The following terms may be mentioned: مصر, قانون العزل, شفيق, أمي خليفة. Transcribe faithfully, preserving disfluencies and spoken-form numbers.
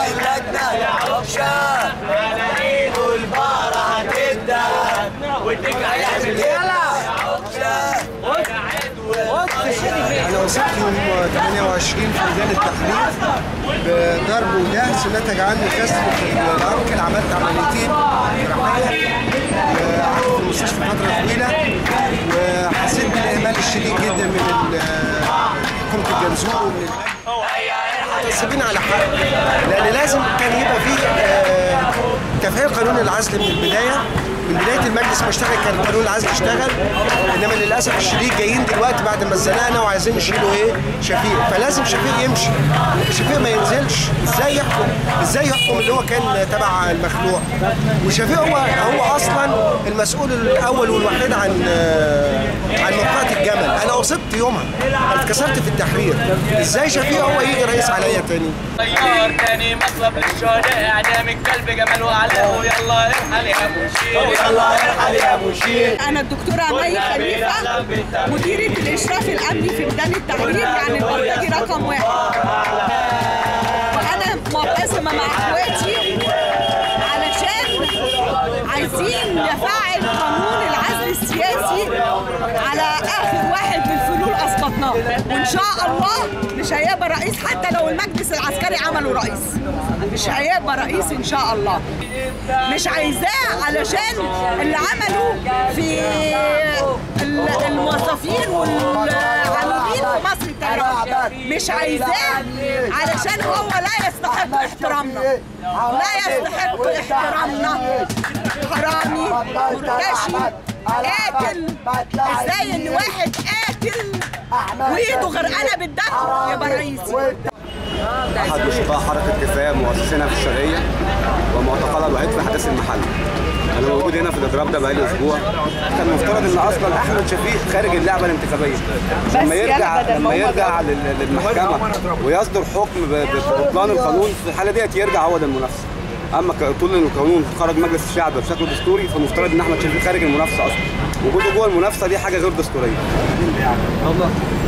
لجنة اوبشن ملاعيد والبقرة هتبدأ والدنيا هتعمل يلا اوبشن ملاعيد والبقرة. أنا وصفهم ثمانية وعشرين في ميدان التحرير بضرب ودهس نتج عنه كسر في الأركل. عملت عمليتين جراحية قعدت في المستشفى فترة طويلة وحسيت بالإهمال الشديد جدا من كرة الجرزور ومن متعصبين على حق، لأن لازم كان يبقى فيه تفعيل قانون العزل من البداية، من بداية المجلس ما اشتغل كان قانون العزل اشتغل، إنما للأسف الشديد جايين دلوقتي بعد ما اتزنقنا وعايزين يشيلوا إيه؟ شفيق، فلازم شفيق يمشي، شفيق ما ينزلش، إزاي يحكم؟ إزاي يحكم اللي هو كان تبع المخلوع؟ وشفيق هو هو أصلاً المسؤول الأول والوحيد عن عن منطقة الجمل. أنا أصبت يومها، أنا اتكسرت في التحرير، إزاي شفيق هو يجي رئيس عليا تاني؟ طيار تاني مطلب للشهداء، إعدام الكلب جمال وعلاء، يلا ارحل يا أبو شير، يلا ارحل يا أبو شير. أنا الدكتورة أمي خليفة مديرة الإشراف الأمني في ميدان التحرير، يعني البلطجي رقم واحد. وأنا ملتزمة مع إخواتي علشان عايزين نفعل قانون العزل السياسي على آخر واحد بالفلول أسقطناه، وإن شاء الله مش هيبقى رئيس حتى لو المجلس العسكري عمله رئيس، مش هيبقى رئيس إن شاء الله. مش عايزاه علشان اللي عمله في الموظفين والعاملين في مصر التانية، مش عايزاه علشان هو لا يستحق احترامنا، لا يستحق احترامنا. حرامي مرتشي قاتل، ازاي ان واحد قاتل وإيده غرقانة بالدم يا برئيسي؟ أحد نشطاء حركة كفاية مؤسسينها في الشرقية ومعتقلها الوحيد في حدث المحل. أنا موجود هنا في الإضراب ده بقالي أسبوع. كان المفترض إن أصلاً أحمد شفيق خارج اللعبة الانتخابية. لما يرجع لما يرجع للمحكمة ويصدر حكم ببطلان القانون في الحالة ديت يرجع هو ده المنافسة. أما طول القانون خرج مجلس الشعب بشكل دستوري، فالمفترض إن أحمد شفيق خارج المنافسة أصلاً. وجوده جوه المنافسة دي حاجة غير دستورية. الله